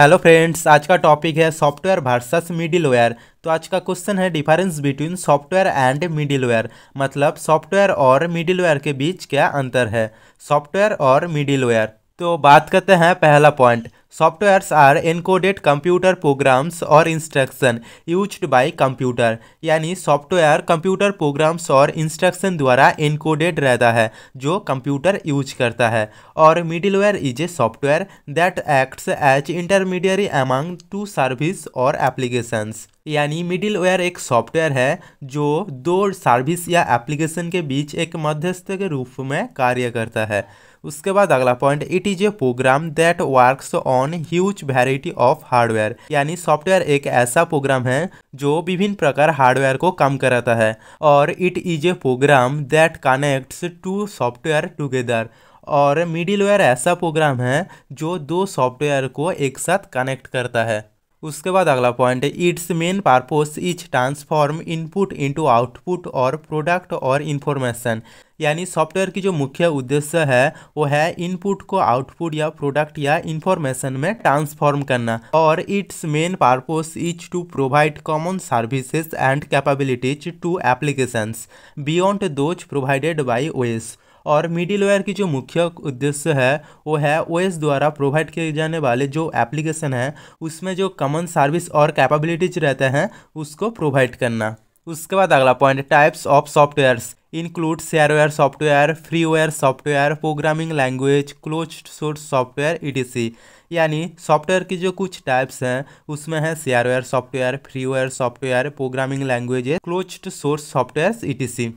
Hello friends, आज का topic है सॉफ्टवेयर वर्सेस मिडिलवेयर। तो आज का क्वेश्चन है difference between software and middleware, मतलब सॉफ्टवेयर और मिडिलवेयर के बीच क्या अंतर है। सॉफ्टवेयर और मिडिलवेयर, तो बात करते हैं पहला point. Softwares are encoded computer programs और इंस्ट्रक्शन यूज्ड बाय कंप्यूटर, यानी सॉफ्टवेयर कंप्यूटर प्रोग्राम्स और इंस्ट्रक्शन द्वारा एनकोडेड रहता है जो कंप्यूटर यूज करता है। और middleware is a software that acts as intermediary among two service और एप्लीकेशंस, यानी मिडिलवेयर एक सॉफ्टवेयर है जो दो सर्विस या एप्लीकेशन के बीच एक मध्यस्थ के रूप में कार्य करता है। उसके बाद अगला point, it is a program that works on huge variety of hardware, यानी सॉफ्टवेयर एक ऐसा प्रोग्राम है जो विभिन्न प्रकार हार्डवेयर को काम कराता है। और it is a program that connects to software together, और मिडिलवेयर ऐसा प्रोग्राम है जो दो सॉफ्टवेयर को एक साथ कनेक्ट करता है। उसके बाद अगला point, its main purpose is transform input into output और प्रोडक्ट और इन्फॉर्मेशन, यानी सॉफ्टवेयर की जो मुख्य उद्देश्य है वो है इनपुट को आउटपुट या प्रोडक्ट या इन्फॉर्मेशन में ट्रांसफॉर्म करना। और its main purpose is to provide common services and capabilities to applications beyond those provided by OS. और मिडिलवेयर की जो मुख्य उद्देश्य है वो है ओएस द्वारा प्रोवाइड किए जाने वाले जो एप्लीकेशन है उसमें जो कॉमन सर्विस और कैपेबिलिटीज रहते हैं उसको प्रोवाइड करना। उसके बाद अगला point, types of softwares include shareware software, freeware software, programming language, closed source software etc, यानी सॉफ्टवेयर की जो कुछ टाइप्स हैं उसमें है shareware software, freeware software, programming language, closed source software etc.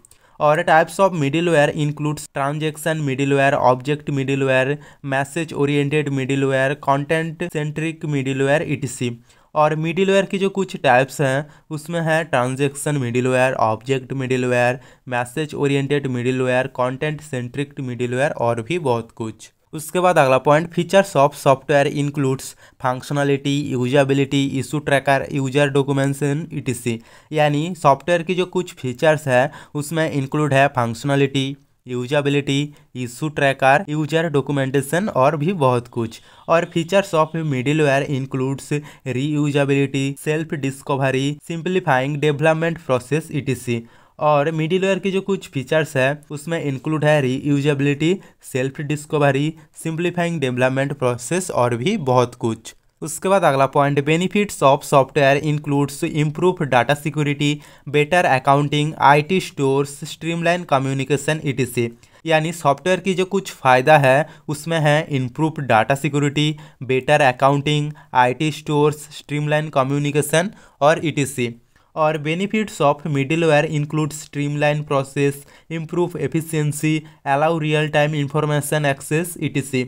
और types of middleware includes transaction middleware, object middleware, message oriented middleware, content centric middleware etc. और middleware की जो कुछ टाइप्स हैं उसमें है transaction middleware, object middleware, message oriented middleware, content centric middleware और भी बहुत कुछ। उसके बाद अगला point, features of software includes functionality, usability, issue tracker, user documentation etc, यानी सॉफ्टवेयर की जो कुछ फीचर्स है उसमें इंक्लूड है functionality, usability, issue tracker, user documentation और भी बहुत कुछ। और features of middleware includes reusability, self discovery, simplifying development process etc. और मिडिलवेयर के जो कुछ फीचर्स है उसमें इंक्लूड है reusability, self discovery, simplifying development process और भी बहुत कुछ। उसके बाद अगला point, benefits of software includes improve data security, better accounting, IT stores, streamline communication etc, यानी सॉफ्टवेयर की जो कुछ फ़ायदा है उसमें है improve data security, better accounting, IT stores, streamline communication और ईटीसी। और benefits of middleware include streamline process, improve efficiency, allow real time information access etc.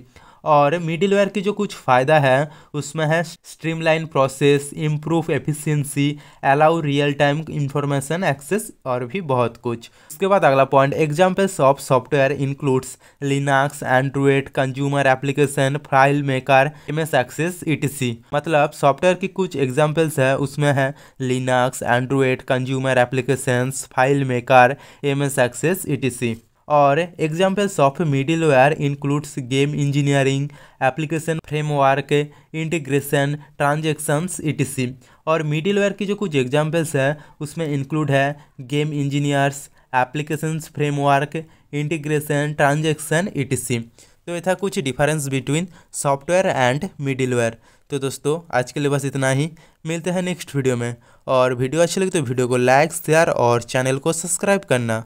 और मिडिलवेयर की जो कुछ फ़ायदा है उसमें है streamline process, improve efficiency, allow real time information access और भी बहुत कुछ। उसके बाद अगला point, examples of software includes Linux, Android, consumer application, file maker, MS access etc. मतलब सॉफ्टवेयर की कुछ एग्जाम्पल्स है उसमें है Linux, Android, consumer application, file maker, MS access etc. और examples of middleware includes game engineering, application framework, integration, transactions etc. और middleware की जो कुछ एग्जाम्पल्स है उसमें इंक्लूड है game engineers, application framework, integration, transaction etc. तो ये था कुछ difference between software and middleware. तो दोस्तों आज के लिए बस इतना ही, मिलते हैं नेक्स्ट वीडियो में। और वीडियो अच्छी लगी तो वीडियो को लाइक, शेयर और चैनल को सब्सक्राइब करना।